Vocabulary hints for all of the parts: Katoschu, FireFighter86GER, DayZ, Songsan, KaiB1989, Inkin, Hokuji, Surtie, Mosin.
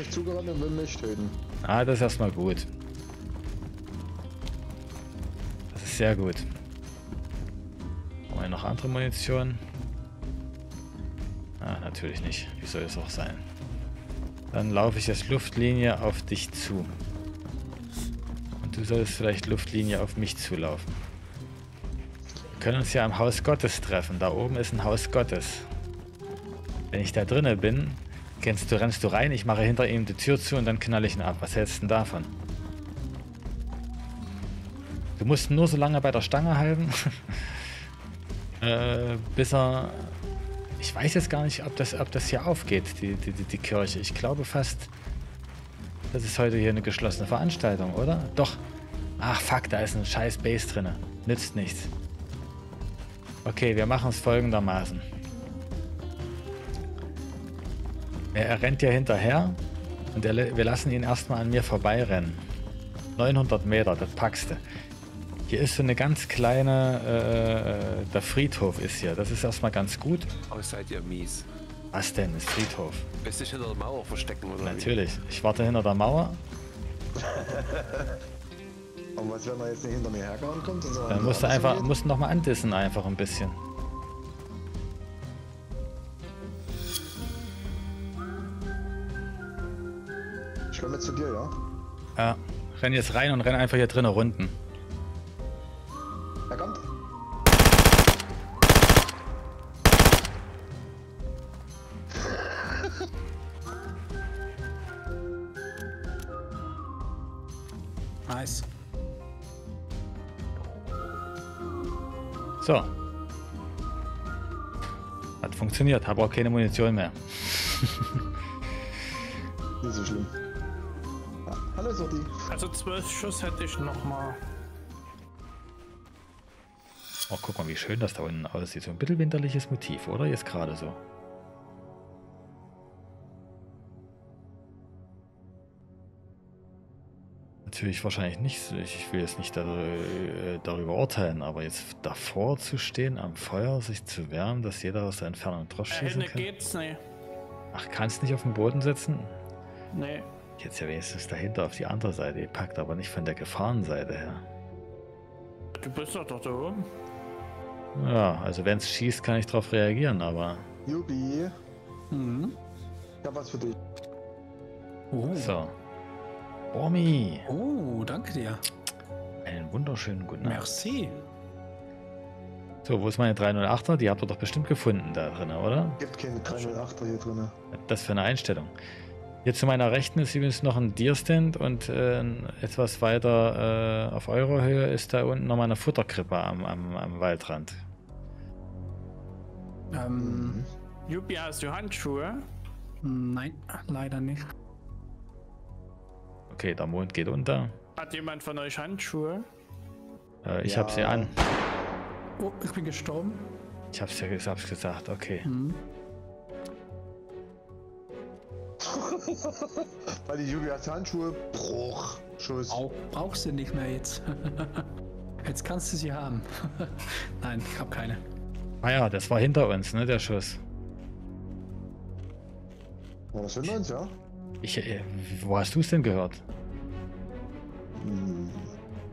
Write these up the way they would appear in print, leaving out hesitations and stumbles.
mich zugerannt und will mich töten. Ah, das ist erstmal gut. Das ist sehr gut. Haben wir noch andere Munition? Ah, natürlich nicht. Wie soll es auch sein? Dann laufe ich jetzt Luftlinie auf dich zu. Und du solltest vielleicht Luftlinie auf mich zulaufen. Wir können uns ja am Haus Gottes treffen. Da oben ist ein Haus Gottes. Wenn ich da drinnen bin, rennst du rein, ich mache hinter ihm die Tür zu und dann knall ich ihn ab. Was hältst du denn davon? Du musst nur so lange bei der Stange halten, bis er... Ich weiß jetzt gar nicht, ob das hier aufgeht, die Kirche. Ich glaube fast, das ist heute hier eine geschlossene Veranstaltung, oder? Doch. Ach fuck, da ist ein scheiß Base drin. Nützt nichts. Okay, wir machen es folgendermaßen. Er rennt ja hinterher und wir lassen ihn erstmal an mir vorbeirennen. 900 Meter, das packst du. Hier ist so eine ganz kleine, der Friedhof ist hier, das ist erstmal ganz gut. Oh, seid ihr mies. Was denn, ist Friedhof? Willst du dich hinter der Mauer verstecken oder Natürlich, wie? Ich warte hinter der Mauer. Und was, wenn er jetzt nicht hinter mir hergehauen kommt? Dann musst du nochmal andissen einfach ein bisschen. Ich komme jetzt zu dir, ja? Ja, renn jetzt rein und renn einfach hier drinnen runden. Er kommt. Nice. So. Hat funktioniert, habe auch keine Munition mehr. Nicht so schlimm. Hallo Sotti. Also 12 Schuss hätte ich nochmal. Oh, guck mal, wie schön das da unten aussieht. So ein bisschen winterliches Motiv, oder? Jetzt gerade so. Natürlich wahrscheinlich nicht. Ich will jetzt nicht darüber urteilen, aber jetzt davor zu stehen, am Feuer, sich zu wärmen, dass jeder aus der Entfernung drauf schießen kann. Geht's nicht. Ach, kannst nicht auf den Boden sitzen? Nee. Jetzt ja wenigstens dahinter auf die andere Seite gepackt, aber nicht von der Gefahrenseite her. Du bist doch da oben. Ja, also wenn es schießt, kann ich drauf reagieren, aber... Jubi! Mhm. Ich hab was für dich. So. Bormi! Oh, danke dir. Einen wunderschönen guten Abend. Merci. So, wo ist meine 308er? Die habt ihr doch bestimmt gefunden da drin, oder? Es gibt keine 308er hier drin. Das für eine Einstellung. Hier zu meiner Rechten ist übrigens noch ein Deer-Stand und etwas weiter auf eurer Höhe ist da unten nochmal eine Futterkrippe am Waldrand. Juppie, hast du Handschuhe? Nein, leider nicht. Okay, der Mond geht unter. Hat jemand von euch Handschuhe? Ich ja. Hab sie an. Oh, ich bin gestorben. Ich hab's ja gesagt, okay. Mhm. Weil die Julia Handschuhe, Bruch, Schuss. Brauchst du nicht mehr jetzt. Jetzt kannst du sie haben. Nein, ich hab keine. Ah ja, das war hinter uns, ne, der Schuss. War das hinter uns, ja? Wo hast du es denn gehört?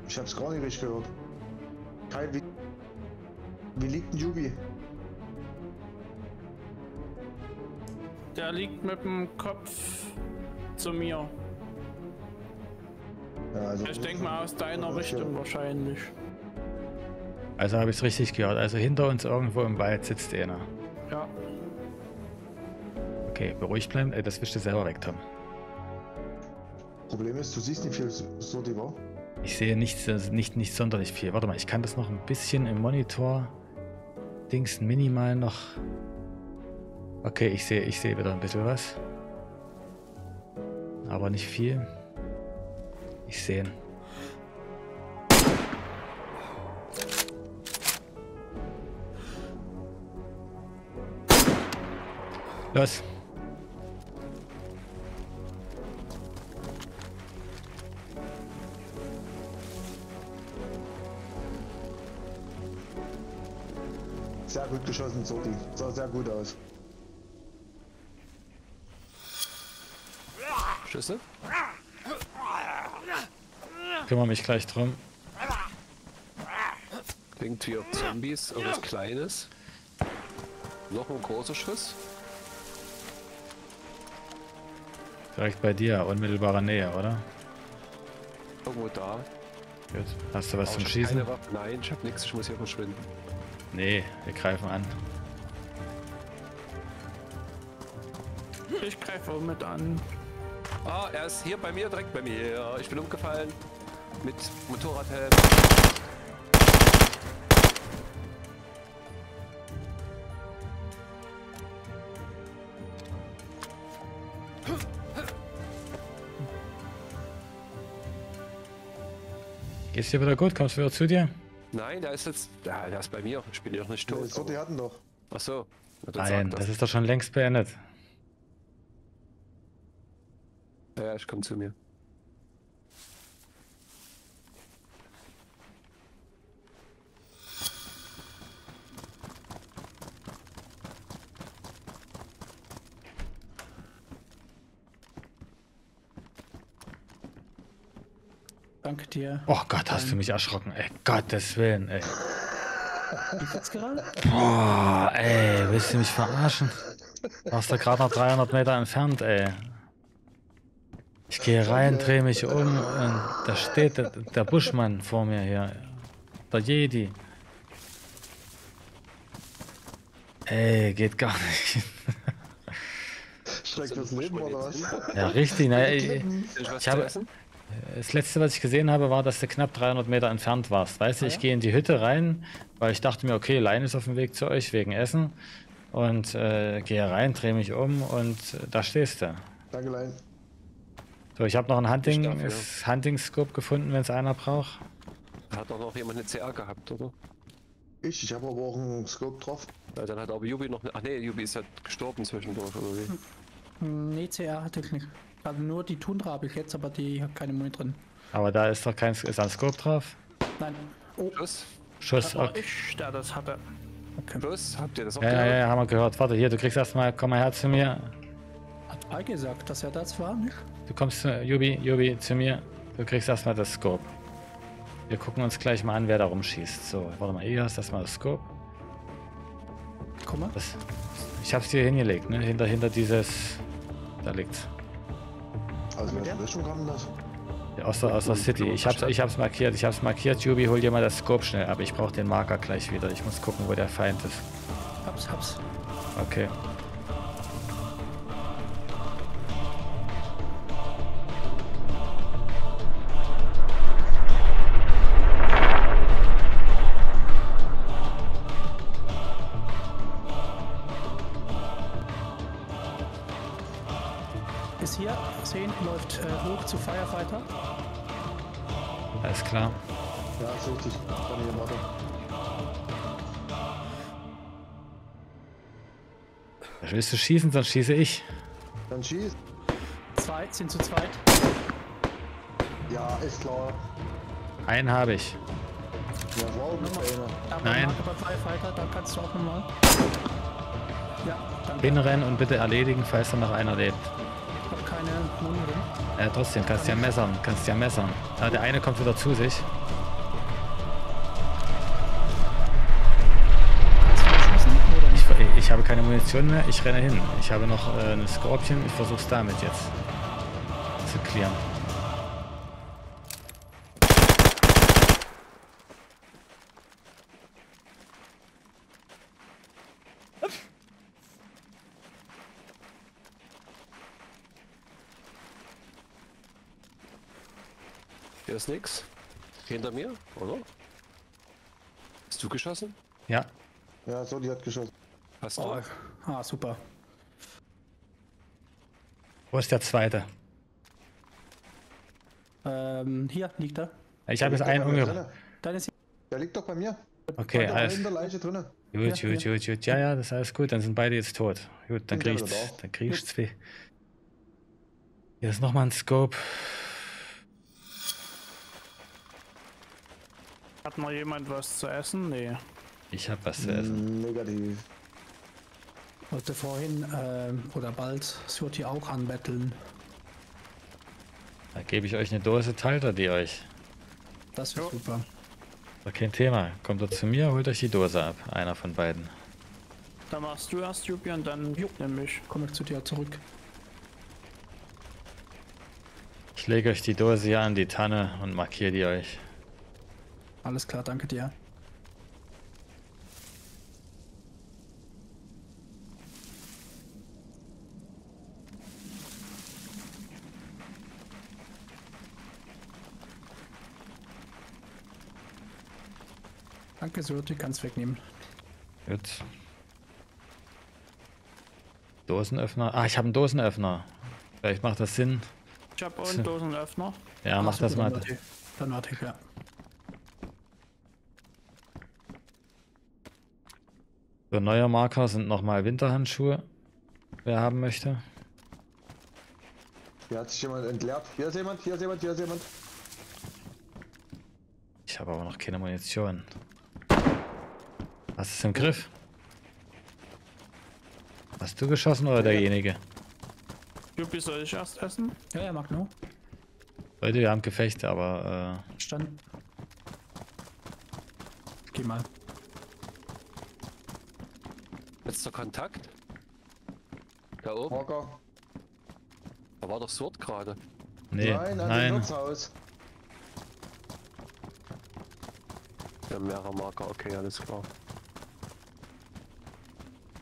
Ich hab's gar nicht richtig gehört. Kai, wie liegt ein Jubi? Der liegt mit dem Kopf zu mir. Ja, also ich denke mal aus deiner Richtung wahrscheinlich. Also habe ich es richtig gehört. Also hinter uns irgendwo im Wald sitzt einer. Ja. Okay, beruhigt bleiben. Das wischst du selber weg, Tom. Problem ist, du siehst nicht viel, so die war. Ich sehe nicht sonderlich viel. Warte mal, ich kann das noch ein bisschen im Monitor Dings minimal noch... Okay, ich sehe wieder ein bisschen was. Aber nicht viel. Ich sehe ihn. Los! Sehr gut geschossen, Soti. Sah sehr gut aus. Schüsse. Ich kümmere mich gleich drum. Klingt wie ob Zombies, irgendwas Kleines. Noch ein großer Schuss. Direkt bei dir, unmittelbarer Nähe, oder? Irgendwo da. Gut. Hast du was zum Schießen? Nein, ich hab nichts, ich muss hier verschwinden. Nee, wir greifen an. Ich greife auch mit an. Ah, er ist hier bei mir, direkt bei mir. Ich bin umgefallen. Mit Motorradhelm. Geht's dir wieder gut? Kommst du wieder zu dir? Nein, der ist jetzt. Ja, der ist bei mir. Ich bin ja noch nicht tot. Ja, die hatten doch. Ach so. Nein, das ist doch schon längst beendet. Ja, ich komm zu mir. Danke dir. Oh Gott, hast du mich erschrocken, ey. Gottes Willen, ey. Wie geht's gerade? Boah, ey, willst du mich verarschen? Du warst da gerade noch 300 Meter entfernt, ey. Ich gehe rein, drehe mich um und da steht der Buschmann vor mir hier. Der Jedi. Ey, geht gar nicht. Schreckt das Leben oder was? Ja, richtig. Na, ich habe, das letzte, was ich gesehen habe, war, dass du knapp 300 Meter entfernt warst. Weißt du, ich gehe in die Hütte rein, weil ich dachte mir, okay, Lein ist auf dem Weg zu euch wegen Essen. Und gehe rein, drehe mich um und da stehst du. Danke, Lein. So, ich habe noch einen Hunting-Scope gefunden, wenn es einer braucht. Hat doch noch jemand eine CR gehabt, oder? Ich habe aber auch einen Scope drauf. Ja, dann hat aber Yubi noch eine... Ach ne, Yubi ist halt gestorben zwischendurch, oder wie? Ne, CR hatte ich nicht. Also nur die Tundra habe ich jetzt, aber die hat keine Muni drin. Aber da ist doch kein... Ist ein Scope drauf? Nein. Oh. Schuss, okay. Ich, der das hatte. Okay. Schuss, habt ihr das auch gehört? Ja, haben wir gehört. Warte, hier, du kriegst erstmal... Komm mal her zu mir. Hat Pai gesagt, dass er das war, nicht? Du kommst zu Yubi, zu mir. Du kriegst erstmal das Scope. Wir gucken uns gleich mal an, wer da rumschießt. So, warte mal, hier hast du erstmal das Scope. Guck mal. Das, ich hab's dir hingelegt, ne? Hinter dieses... Da liegt's. Also, wer ist schon dran, das? Ja, aus der City. Ich hab's markiert. Yubi, hol dir mal das Scope schnell ab. Ich brauch den Marker gleich wieder. Ich muss gucken, wo der Feind ist. Hab's. Okay. Läuft hoch zu Firefighter. Alles klar. Ja, ist richtig. Dann hier im Auto. Willst du schießen, sonst schieße ich. Dann schieß. Zwei, sind zu zweit. Ja, ist klar. Einen habe ich. Ja, wow, nein. Bei Firefighter, da kannst du auch nochmal. Ja, danke. Hinrennen und bitte erledigen, falls da noch einer lebt. Keine Muni drin. Ja, trotzdem, kannst ja messern. Ah, der eine kommt wieder zu sich. Ich habe keine Munition mehr, ich renne hin. Ich habe noch eine Skorpion, ich versuch's damit jetzt zu klären. Hier ist nix. Hinter mir, oder? Hast du geschossen? Ja. Ja, so, die hat geschossen. Hast du? Oh. Ah, super. Wo ist der zweite? Hier liegt er. Ich habe jetzt einen umgebracht. Der liegt doch bei mir. Okay, alles. In der Leiche drin. Gut. Ja, das ist alles gut. Dann sind beide jetzt tot. Gut, dann krieg ich zwei. Hier ist nochmal ein Scope. Hat noch jemand was zu essen? Nee. Ich hab was zu essen. Negativ. Wollte vorhin, oder bald, Surti auch anbetteln. Da gebe ich euch eine Dose, teilt er die euch. Das ist super. War kein Thema. Kommt ihr zu mir, holt euch die Dose ab. Einer von beiden. Dann machst du erst Juppie und dann juckt nämlich. Komm ich zu dir zurück. Ich lege euch die Dose hier an die Tanne und markiere die euch. Alles klar, danke dir. Danke, Sirti, kannst wegnehmen. Gut. Dosenöffner. Ah, ich habe einen Dosenöffner. Vielleicht macht das Sinn. Ich hab auch einen Dosenöffner. Ja, mach das mal. Dann warte ich, ja. So, neuer Marker sind nochmal Winterhandschuhe. Wer haben möchte. Hier hat sich jemand entleert. Hier ist jemand, hier ist jemand, hier ist jemand. Ich habe aber noch keine Munition. Hast du es im Griff? Hast du geschossen oder derjenige? Juppie, soll ich erst essen? Ja, er mag nur. Leute, wir haben Gefechte, aber Stand. Geh mal. Letzter Kontakt? Da oben? Marker. Da war doch Sword gerade. Nee, nein, nein. Nutzhaus. Ja, mehrere Marker, okay, alles klar.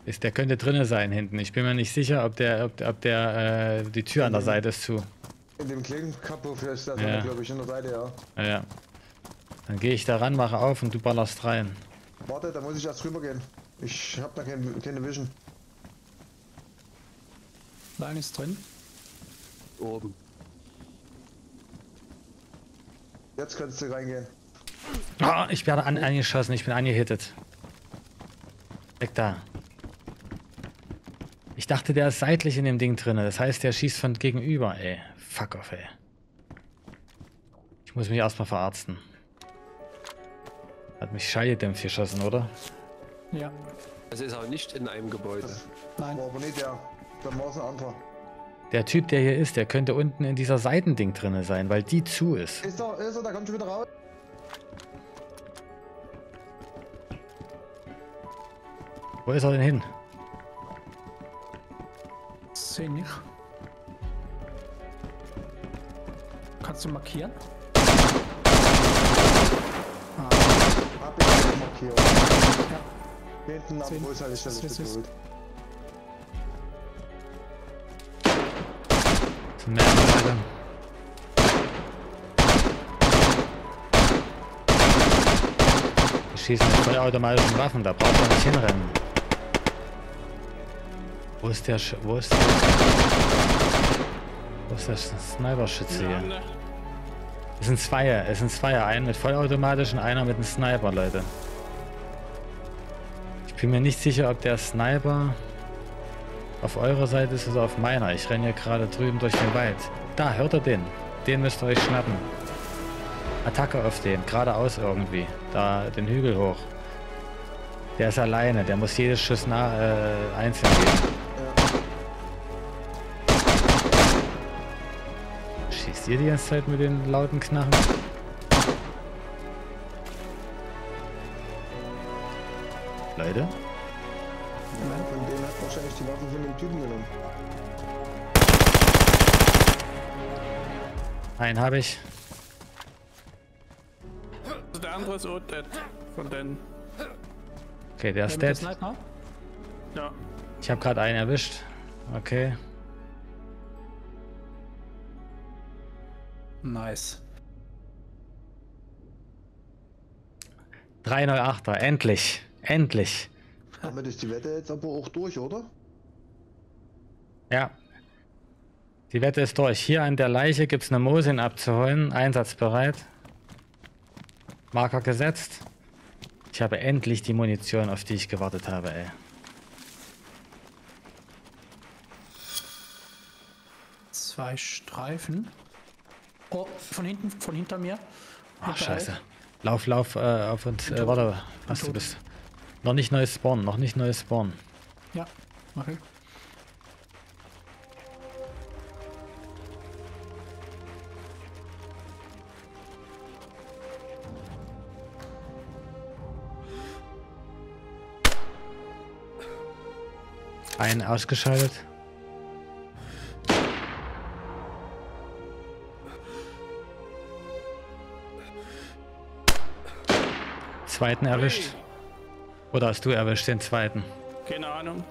Ist, der könnte drinnen sein hinten. Ich bin mir nicht sicher, ob der die Tür an der Seite ist zu. In dem Klinkenkapuff ist das, ja. Glaube ich, an der Seite, ja. Ja, ja. Dann gehe ich da ran, mache auf und du ballerst rein. Warte, da muss ich erst rüber gehen. Ich hab da keine Vision. Nein, ist drin. Oben. Jetzt kannst du reingehen. Oh, ich werde angeschossen, ich bin angehittet. Weg da. Ich dachte, der ist seitlich in dem Ding drin. Das heißt, der schießt von gegenüber, ey. Fuck off, ey. Ich muss mich erstmal verarzten. Hat mich Scheidedämpf geschossen, oder? Ja. Es ist auch nicht in einem Gebäude. Nein. Aber nicht der. Dann war es ein anderer. Der Typ, der hier ist, der könnte unten in dieser Seitending drin sein, weil die zu ist. Ist er, da kommt schon wieder raus. Wo ist er denn hin? Seh nicht. Kannst du markieren? Ah. Hab ich eine Markierung. Ja. Hinten am Pulsal ist das nicht geholt. Wir schießen mit vollautomatischen Waffen, da braucht man nicht hinrennen. Wo ist der Sniper-Schütze hier? Es sind zwei. Einen mit vollautomatischen, einer mit einem Sniper, Leute. Ich bin mir nicht sicher, ob der Sniper auf eurer Seite ist oder auf meiner. Ich renne hier gerade drüben durch den Wald. Da, hört ihr den? Den müsst ihr euch schnappen. Attacke auf den, geradeaus irgendwie. Da, den Hügel hoch. Der ist alleine, der muss jedes Schuss einzeln geben. Schießt ihr die ganze Zeit mit den lauten Knarren? Leute? Ja, von dem hat wahrscheinlich die Waffen von dem Typen genommen. Einen habe ich. Also der andere ist auch dead von denen. Okay, der ist dead. Ja. Ich habe gerade einen erwischt. Okay. Nice. 308er, endlich. Endlich. Damit ist die Wette jetzt aber auch durch, oder? Ja. Die Wette ist durch. Hier an der Leiche gibt es eine Mosin abzuholen. Einsatzbereit. Marker gesetzt. Ich habe endlich die Munition, auf die ich gewartet habe, ey. Zwei Streifen. Oh, von hinter mir. Ach, scheiße. Elf. Lauf, auf uns. Warte, was du bist. Noch nicht neu spawnen. Ja, mach ich. Einen ausgeschaltet. Zweiten erwischt. Oder hast du erwischt den zweiten? Keine Ahnung.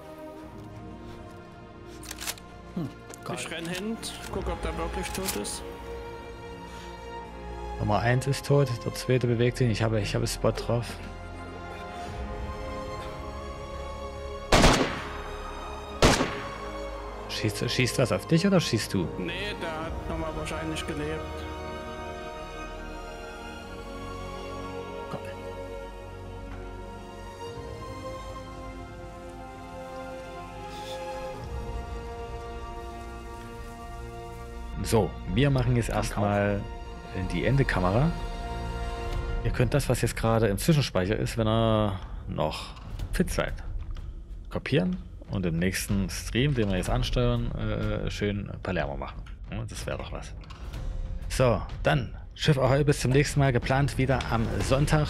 Ich renn hin, guck, ob der wirklich tot ist. Nummer 1 ist tot, der zweite bewegt sich. Ich habe Spot drauf. Schießt das auf dich oder schießt du? Nee, der hat nochmal wahrscheinlich gelebt. Komm. So, wir machen jetzt erstmal in die Endekamera. Ihr könnt das, was jetzt gerade im Zwischenspeicher ist, wenn ihr noch fit seid, kopieren. Und im nächsten Stream, den wir jetzt ansteuern, schön Palermo machen. Das wäre doch was. So, dann Schiff Ahoi, bis zum nächsten Mal. Geplant wieder am Sonntag.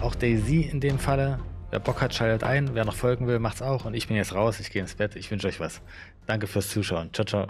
Auch DayZ in dem Falle. Wer Bock hat, schaltet ein. Wer noch folgen will, macht's auch. Und ich bin jetzt raus. Ich gehe ins Bett. Ich wünsche euch was. Danke fürs Zuschauen. Ciao, ciao.